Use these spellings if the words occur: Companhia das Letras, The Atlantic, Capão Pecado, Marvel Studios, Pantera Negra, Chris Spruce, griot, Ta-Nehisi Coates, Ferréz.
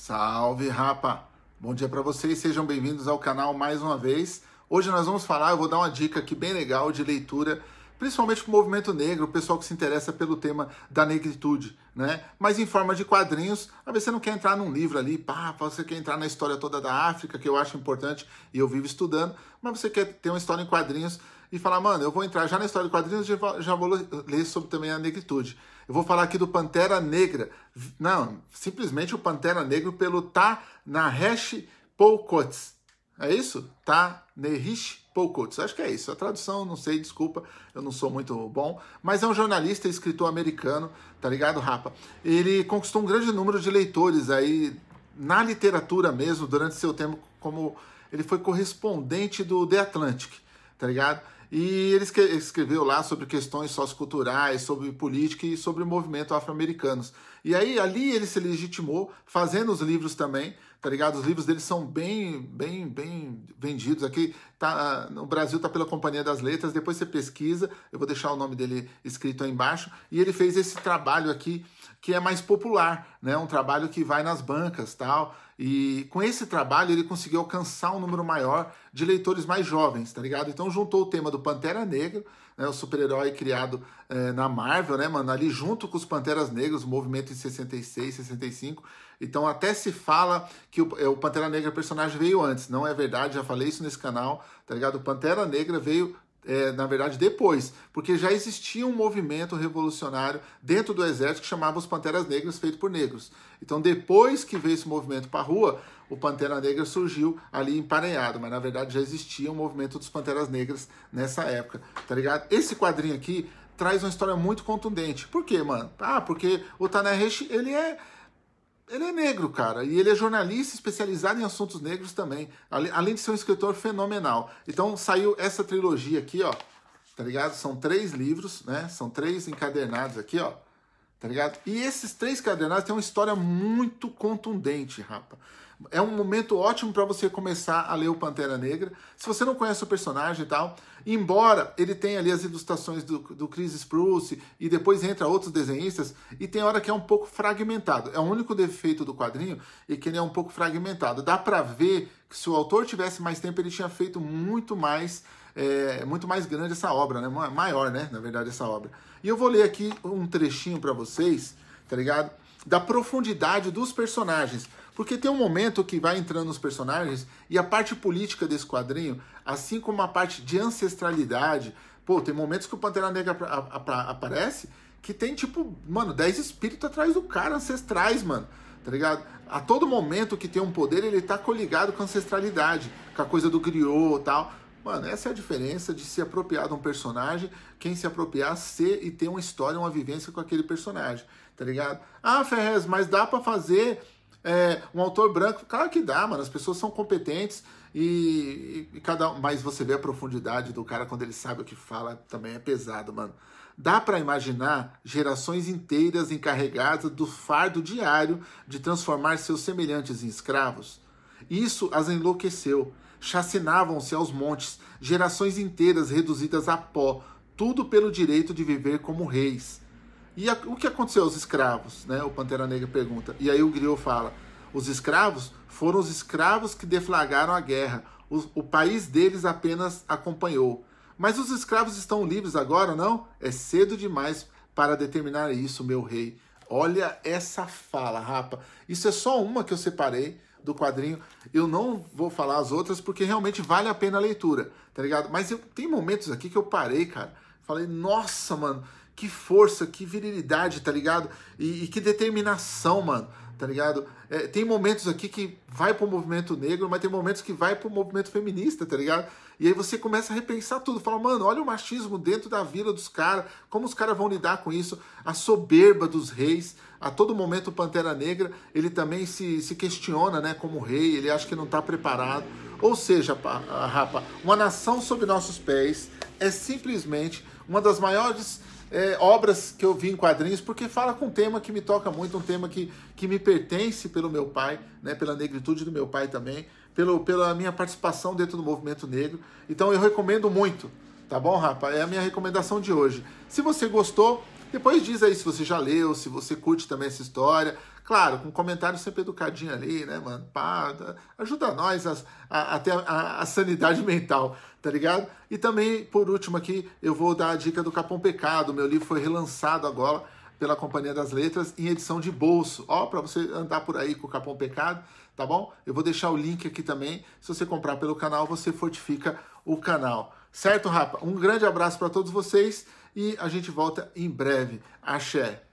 Salve, rapa! Bom dia para vocês, sejam bem-vindos ao canal mais uma vez. Hoje nós vamos falar, eu vou dar uma dica aqui bem legal de leitura, principalmente para o movimento negro, o pessoal que se interessa pelo tema da negritude, né? Mas em forma de quadrinhos, às vezes você não quer entrar num livro ali, pá, você quer entrar na história toda da África, que eu acho importante e eu vivo estudando, mas você quer ter uma história em quadrinhos e falar, mano, eu vou entrar já na história de quadrinhos e já vou ler sobre também a negritude. Eu vou falar aqui do Pantera Negra. Não, simplesmente o Pantera Negro pelo Ta-Nehisi Coates. É isso? Ta-Nehisi Coates. Acho que é isso. A tradução, não sei, desculpa, eu não sou muito bom. Mas é um jornalista e escritor americano, tá ligado, rapa? Ele conquistou um grande número de leitores aí na literatura mesmo, durante seu tempo, como ele foi correspondente do The Atlantic, tá ligado? E ele escreveu lá sobre questões socioculturais, sobre política e sobre o movimento afro-americanos. E aí, ali ele se legitimou, fazendo os livros também, tá ligado? Os livros dele são bem vendidos. Aqui tá, no Brasil tá pela Companhia das Letras, depois você pesquisa, eu vou deixar o nome dele escrito aí embaixo. E ele fez esse trabalho aqui, que é mais popular, né? Um trabalho que vai nas bancas, tal. E com esse trabalho ele conseguiu alcançar um número maior de leitores mais jovens, tá ligado? Então juntou o tema do Pantera Negra, né, o super-herói criado na Marvel, né, mano? Ali junto com os Panteras Negras, o movimento em 66, 65. Então até se fala que o Pantera Negra personagem veio antes. Não é verdade, já falei isso nesse canal, tá ligado? O Pantera Negra veio... na verdade, depois, porque já existia um movimento revolucionário dentro do exército que chamava os Panteras Negras, feito por negros. Então, depois que veio esse movimento para a rua, o Pantera Negra surgiu ali empareado, mas na verdade já existia um movimento dos Panteras Negras nessa época, tá ligado? Esse quadrinho aqui traz uma história muito contundente. Por quê, mano? Ah, porque o Ta-Nehisi, ele é negro, cara, e ele é jornalista especializado em assuntos negros também, além de ser um escritor fenomenal. Então saiu essa trilogia aqui, ó, tá ligado? São 3 livros, né? São 3 encadernados aqui, ó, tá ligado? E esses 3 encadernados têm uma história muito contundente, rapa. É um momento ótimo para você começar a ler o Pantera Negra, se você não conhece o personagem e tal, embora ele tenha ali as ilustrações do Chris Spruce e depois entra outros desenhistas, e tem hora que é um pouco fragmentado, é o único defeito do quadrinho, e que ele é um pouco fragmentado, dá para ver que se o autor tivesse mais tempo, ele tinha feito muito mais grande essa obra, né? Maior, né, na verdade, essa obra. E eu vou ler aqui um trechinho para vocês, tá ligado? Da profundidade dos personagens. Porque tem um momento que vai entrando os personagens e a parte política desse quadrinho, assim como a parte de ancestralidade. Pô, tem momentos que o Pantera Negra aparece que tem, tipo, mano, 10 espíritos atrás do cara, ancestrais, mano. Tá ligado? A todo momento que tem um poder, ele tá coligado com a ancestralidade, com a coisa do griot e tal. Mano, essa é a diferença de se apropriar de um personagem, quem se apropriar, ser e ter uma história, uma vivência com aquele personagem, tá ligado? Ah, Ferréz, mas dá pra fazer um autor branco? Claro que dá, mano, as pessoas são competentes e cada um... Mas você vê a profundidade do cara quando ele sabe o que fala, também é pesado, mano. Dá para imaginar gerações inteiras encarregadas do fardo diário de transformar seus semelhantes em escravos? Isso as enlouqueceu. Chacinavam-se aos montes, gerações inteiras reduzidas a pó, tudo pelo direito de viver como reis. E o que aconteceu aos escravos, né? O Pantera Negra pergunta. E aí o griot fala, os escravos foram os escravos que deflagraram a guerra, o país deles apenas acompanhou. Mas os escravos estão livres agora, não? É cedo demais para determinar isso, meu rei. Olha essa fala, rapa. Isso é só uma que eu separei do quadrinho, eu não vou falar as outras porque realmente vale a pena a leitura, tá ligado? Mas tem momentos aqui que eu parei, cara, falei, nossa, mano, que força, que virilidade, tá ligado? E que determinação, mano, tá ligado? Tem momentos aqui que vai pro movimento negro, mas tem momentos que vai pro movimento feminista, tá ligado? E aí você começa a repensar tudo, fala, mano, olha o machismo dentro da vila dos caras, como os caras vão lidar com isso, a soberba dos reis. A todo momento o Pantera Negra, ele também se questiona, né, como rei, ele acha que não tá preparado. Ou seja, rapa, uma nação sob nossos pés é simplesmente uma das maiores obras que eu vi em quadrinhos, porque fala com um tema que me toca muito, um tema que me pertence pelo meu pai, né, pela negritude do meu pai também, pela minha participação dentro do movimento negro. Então eu recomendo muito, tá bom, rapa? É a minha recomendação de hoje. Se você gostou, Depois diz aí se você já leu, se você curte também essa história. Claro, com um comentário sempre educadinho ali, né, mano? Pá, ajuda nós a ter a sanidade mental, tá ligado? E também, por último aqui, eu vou dar a dica do Capão Pecado. Meu livro foi relançado agora pela Companhia das Letras em edição de bolso. Ó, pra você andar por aí com o Capão Pecado, tá bom? Eu vou deixar o link aqui também. Se você comprar pelo canal, você fortifica o canal. Certo, rapa? Um grande abraço para todos vocês. E a gente volta em breve. Axé!